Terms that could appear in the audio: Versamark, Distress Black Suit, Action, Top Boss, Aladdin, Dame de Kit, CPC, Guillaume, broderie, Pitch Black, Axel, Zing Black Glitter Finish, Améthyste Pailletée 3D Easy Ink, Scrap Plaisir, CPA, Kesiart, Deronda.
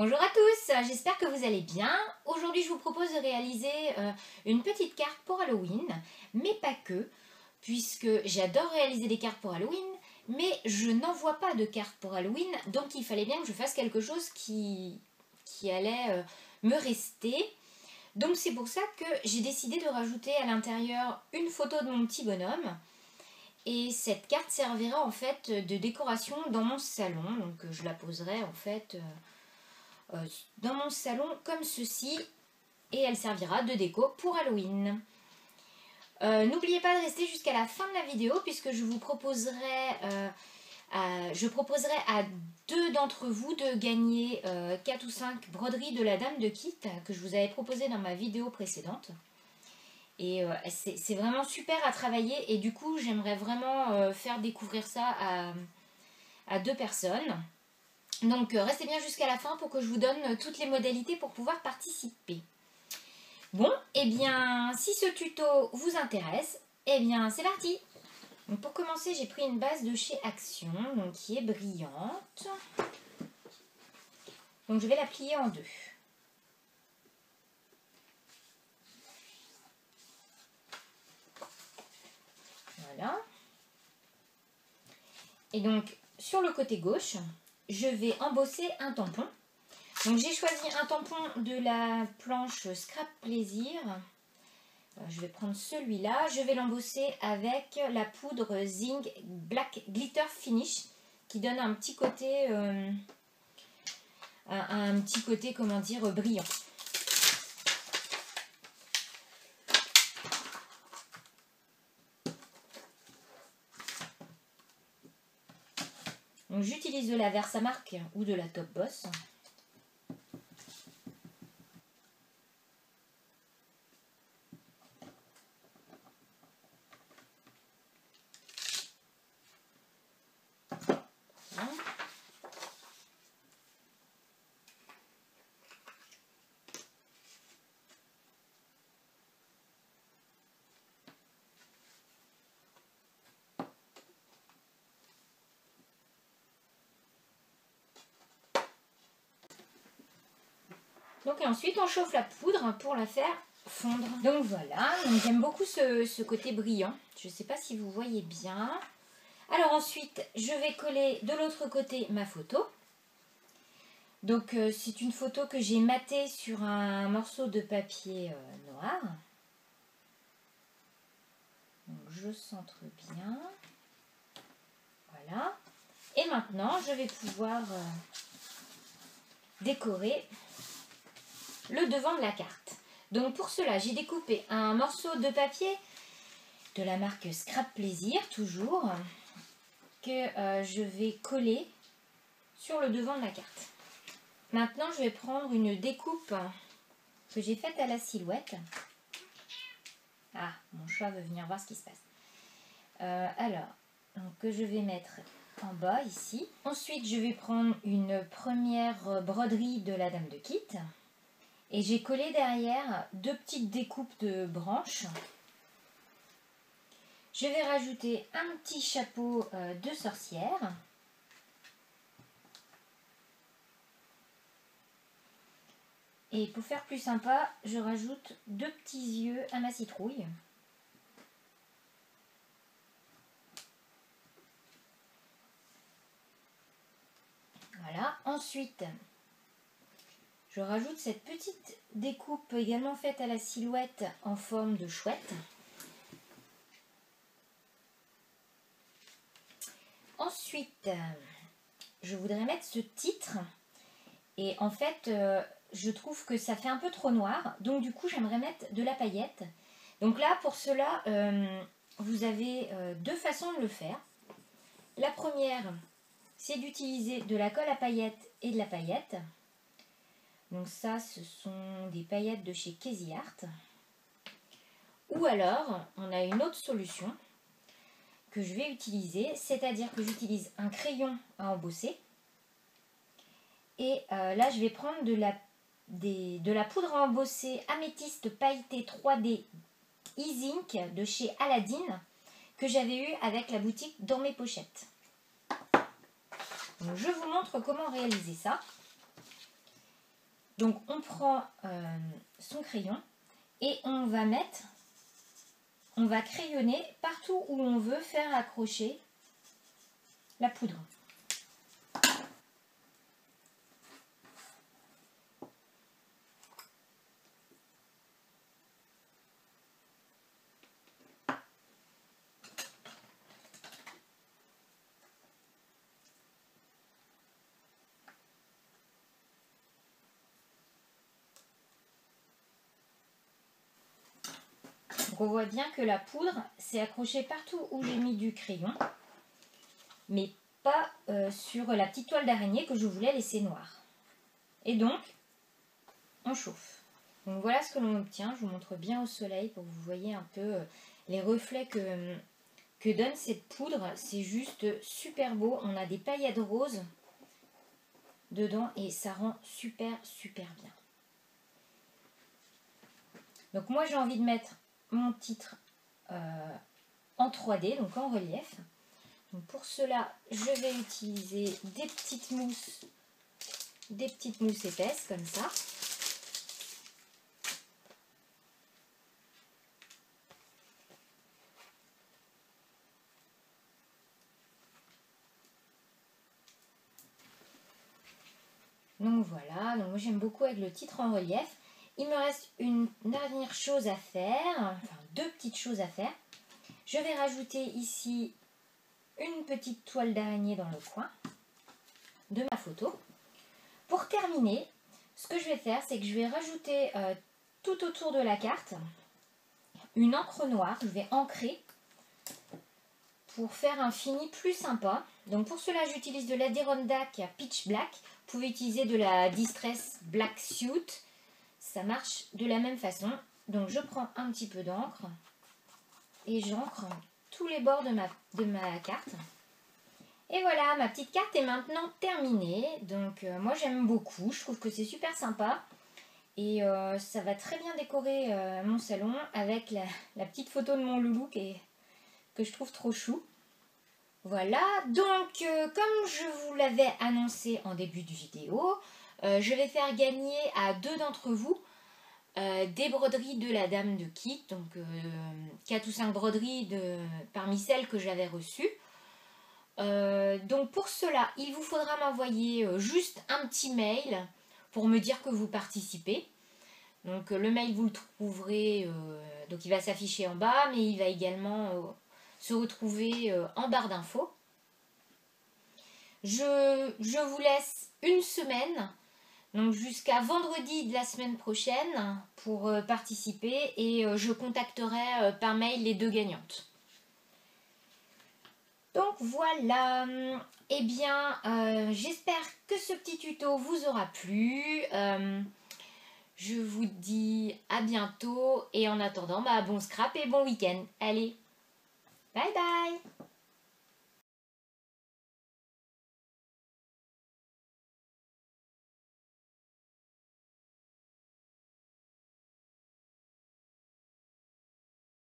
Bonjour à tous, j'espère que vous allez bien. Aujourd'hui je vous propose de réaliser une petite carte pour Halloween, mais pas que, puisque j'adore réaliser des cartes pour Halloween, mais je n'envoie pas de cartes pour Halloween, donc il fallait bien que je fasse quelque chose qui allait me rester. Donc c'est pour ça que j'ai décidé de rajouter à l'intérieur une photo de mon petit bonhomme. Et cette carte servira en fait de décoration dans mon salon. Donc je la poserai en fait dans mon salon comme ceci. Et elle servira de déco pour Halloween. N'oubliez pas de rester jusqu'à la fin de la vidéo puisque je vous proposerai, à deux d'entre vous de gagner 4 ou 5 broderies de la Dame de Kit que je vous avais proposé dans ma vidéo précédente. Et c'est vraiment super à travailler et du coup j'aimerais vraiment faire découvrir ça à deux personnes. Donc restez bien jusqu'à la fin pour que je vous donne toutes les modalités pour pouvoir participer. Bon, et bien si ce tuto vous intéresse, et bien c'est parti. Donc, pour commencer j'ai pris une base de chez Action, donc qui est brillante. Donc je vais la plier en deux. Voilà. Et donc sur le côté gauche je vais embosser un tampon. Donc j'ai choisi un tampon de la planche Scrap Plaisir, je vais prendre celui-là, je vais l'embosser avec la poudre Zing Black Glitter Finish qui donne un petit côté un petit côté comment dire brillant. J'utilise de la Versamark ou de la Top Boss. Donc et ensuite on chauffe la poudre pour la faire fondre. Donc voilà, j'aime beaucoup ce côté brillant. Je ne sais pas si vous voyez bien. Alors ensuite je vais coller de l'autre côté ma photo. Donc c'est une photo que j'ai matée sur un morceau de papier noir. Donc je centre bien. Voilà. Et maintenant je vais pouvoir décorer le devant de la carte. Donc pour cela j'ai découpé un morceau de papier de la marque Scrap Plaisir toujours que je vais coller sur le devant de la carte. Maintenant je vais prendre une découpe que j'ai faite à la silhouette. Ah, mon chat veut venir voir ce qui se passe. Alors donc, que je vais mettre en bas ici. Ensuite je vais prendre une première broderie de la Dame de Kit. Et j'ai collé derrière deux petites découpes de branches. Je vais rajouter un petit chapeau de sorcière. Et pour faire plus sympa, je rajoute deux petits yeux à ma citrouille. Voilà, ensuite... je rajoute cette petite découpe également faite à la silhouette en forme de chouette. Ensuite, je voudrais mettre ce titre. Et en fait, je trouve que ça fait un peu trop noir. Donc du coup, j'aimerais mettre de la paillette. Donc là, pour cela, vous avez deux façons de le faire. La première, c'est d'utiliser de la colle à paillettes et de la paillette. Donc ça, ce sont des paillettes de chez Kesiart. Ou alors, on a une autre solution que je vais utiliser, c'est-à-dire que j'utilise un crayon à embosser. Et là, je vais prendre de la poudre à embosser Améthyste Pailletée 3D Easy Ink de chez Aladdin que j'avais eu avec la boutique Dans mes pochettes. Donc, je vous montre comment réaliser ça. Donc on prend son crayon et on va mettre, on va crayonner partout où on veut faire accrocher la poudre. On voit bien que la poudre s'est accrochée partout où j'ai mis du crayon, mais pas sur la petite toile d'araignée que je voulais laisser noire. Et donc, on chauffe. Donc voilà ce que l'on obtient. Je vous montre bien au soleil pour que vous voyez un peu les reflets que donne cette poudre. C'est juste super beau. On a des paillettes roses dedans et ça rend super super bien. Donc moi j'ai envie de mettre mon titre en 3D, donc en relief. Donc pour cela, je vais utiliser des petites mousses épaisses comme ça. Donc voilà, donc moi j'aime beaucoup avec le titre en relief. Il me reste une dernière chose à faire, enfin deux petites choses à faire. Je vais rajouter ici une petite toile d'araignée dans le coin de ma photo. Pour terminer, ce que je vais faire, c'est que je vais rajouter tout autour de la carte une encre noire. Je vais encrer pour faire un fini plus sympa. Donc pour cela, j'utilise de la Deronda qui a Pitch Black. Vous pouvez utiliser de la Distress Black Suit. Ça marche de la même façon. Donc je prends un petit peu d'encre et j'encre tous les bords de ma carte. Et voilà, ma petite carte est maintenant terminée. Donc moi j'aime beaucoup, je trouve que c'est super sympa. Et ça va très bien décorer mon salon avec la petite photo de mon loulou que je trouve trop chou. Voilà, donc comme je vous l'avais annoncé en début de vidéo, je vais faire gagner à deux d'entre vous des broderies de la Dame de Kit, donc 4 ou 5 broderies parmi celles que j'avais reçues. Donc pour cela, il vous faudra m'envoyer juste un petit mail pour me dire que vous participez. Donc le mail, vous le trouverez, donc il va s'afficher en bas, mais il va également se retrouver en barre d'infos. Je vous laisse une semaine. Donc jusqu'à vendredi de la semaine prochaine pour participer et je contacterai par mail les deux gagnantes. Donc voilà, eh bien j'espère que ce petit tuto vous aura plu. Je vous dis à bientôt et en attendant, bon scrap et bon week-end. Allez, bye bye!